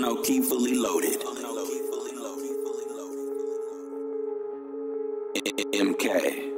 no key fully loaded. Emkay.